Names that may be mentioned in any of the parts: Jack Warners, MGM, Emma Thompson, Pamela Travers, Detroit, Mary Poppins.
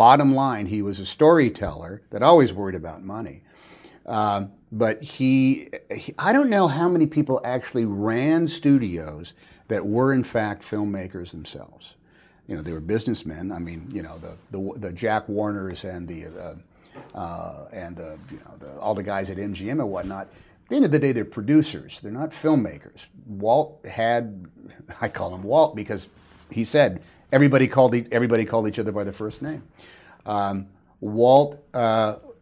Bottom line, he was a storyteller that always worried about money. But he, I don't know how many people actually ran studios that were in fact filmmakers themselves. You know, they were businessmen. I mean, you know, the Jack Warners and all the guys at MGM and whatnot. At the end of the day, they're producers. They're not filmmakers. Walt had, I call him Walt because he said everybody called each other by their first name. Walt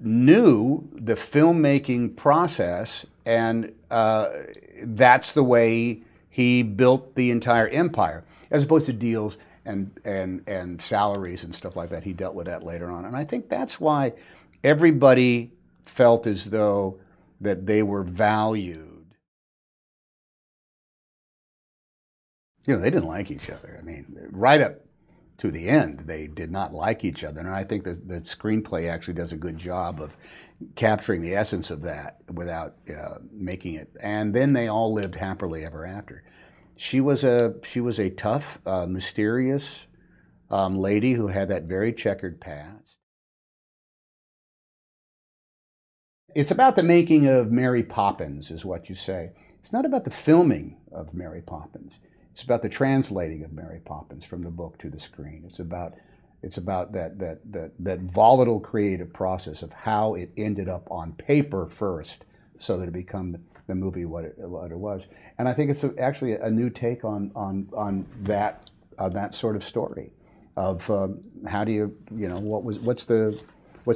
knew the filmmaking process, and that's the way he built the entire empire, as opposed to deals and salaries and stuff like that. He dealt with that later on, and I think that's why everybody felt as though that they were valued. You know, they didn't like each other. I mean, right up to the end, they did not like each other, and I think that the screenplay actually does a good job of capturing the essence of that without making it. And then they all lived happily ever after. She was a tough, mysterious lady who had that very checkered past. It's about the making of Mary Poppins, is what you say. It's not about the filming of Mary Poppins. It's about the translating of Mary Poppins from the book to the screen. It's about that volatile creative process of how it ended up on paper first, so that it become the movie what it was. And I think it's actually a new take on that sort of story, of how do you know what's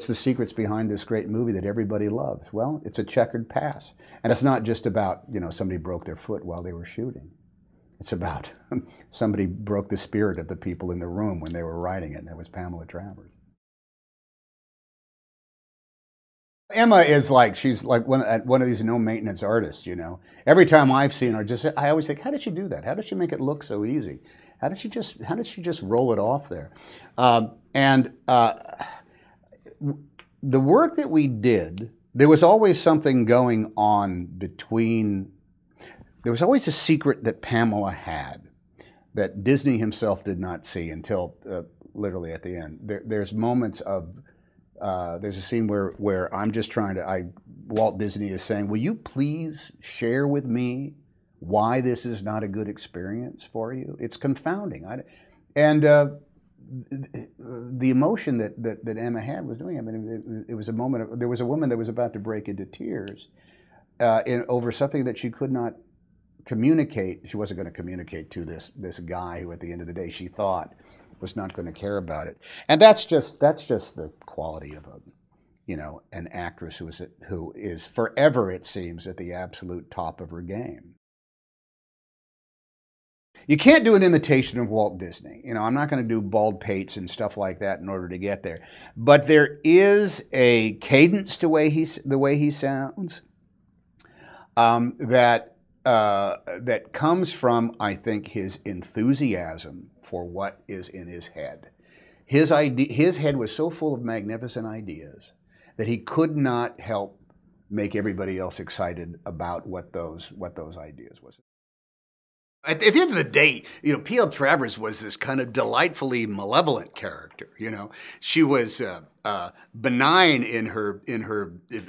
the secrets behind this great movie that everybody loves? Well, it's a checkered past, and it's not just about somebody broke their foot while they were shooting. It's about somebody broke the spirit of the people in the room when they were writing it, and that was Pamela Travers. Emma is like, she's like one of these no-maintenance artists, you know. Every time I've seen her, I always think, how did she do that? How did she make it look so easy? How did she just roll it off there? The work that we did, there was always something going on between. There was always a secret that Pamela had that Disney himself did not see until literally at the end. There's moments of, there's a scene where I'm just trying to, Walt Disney is saying, will you please share with me why this is not a good experience for you? It's confounding. The emotion that Emma had was doing, I mean, it was a moment of, there was a woman that was about to break into tears over something that she could not communicate. She wasn't going to communicate to this guy who, at the end of the day, she thought was not going to care about it. And that's just the quality of an actress who is forever, it seems, at the absolute top of her game. You can't do an imitation of Walt Disney. You know, I'm not going to do bald pates and stuff like that in order to get there. But there is a cadence to the way he sounds that comes from, I think, his enthusiasm for what is in his head. His head was so full of magnificent ideas that he could not help make everybody else excited about what those ideas was. At the end of the day, P.L. Travers was this kind of delightfully malevolent character. She was benign in her.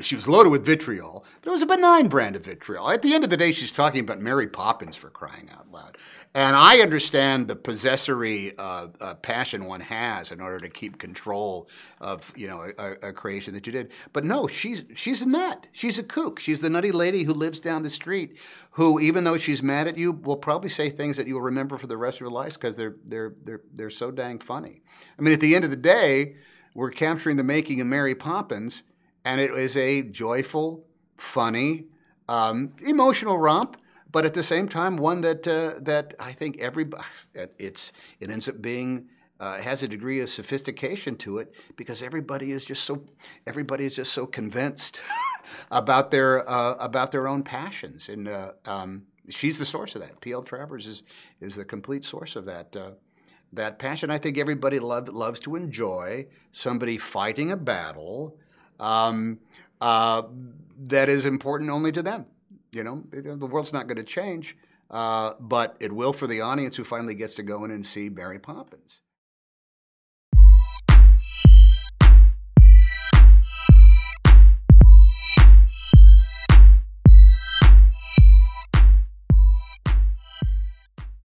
She was loaded with vitriol, but it was a benign brand of vitriol. At the end of the day, she's talking about Mary Poppins, for crying out loud. And I understand the possessory passion one has in order to keep control of a creation that you did. But no, she's a nut. She's a kook. She's the nutty lady who lives down the street, who, even though she's mad at you, will probably say things that you'll remember for the rest of your life because they're so dang funny. I mean, at the end of the day, we're capturing the making of Mary Poppins, and it is a joyful, funny, emotional romp. But at the same time, one that I think everybody, it ends up being, has a degree of sophistication to it, because everybody is just so convinced about their own passions, and she's the source of that. P.L. Travers is the complete source of that passion. I think everybody loves to enjoy somebody fighting a battle that is important only to them. The world's not going to change, but it will for the audience who finally gets to go in and see Mary Poppins.